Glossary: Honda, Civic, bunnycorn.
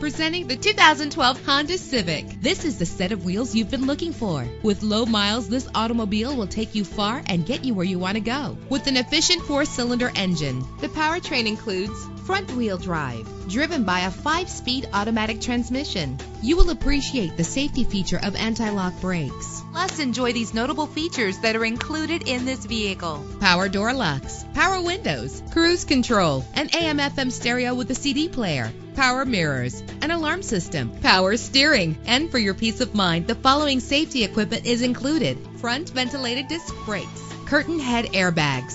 Presenting the 2012 Honda Civic. This is the set of wheels you've been looking for. With low miles, this automobile will take you far and get you where you want to go. With an efficient 4-cylinder engine, the powertrain includes front-wheel drive, driven by a 5-speed automatic transmission. You will appreciate the safety feature of anti-lock brakes. Plus, enjoy these notable features that are included in this vehicle: power door locks, power windows, cruise control, an AM/FM stereo with a CD player, power mirrors, an alarm system, power steering. And for your peace of mind, the following safety equipment is included: front ventilated disc brakes, curtain head airbags,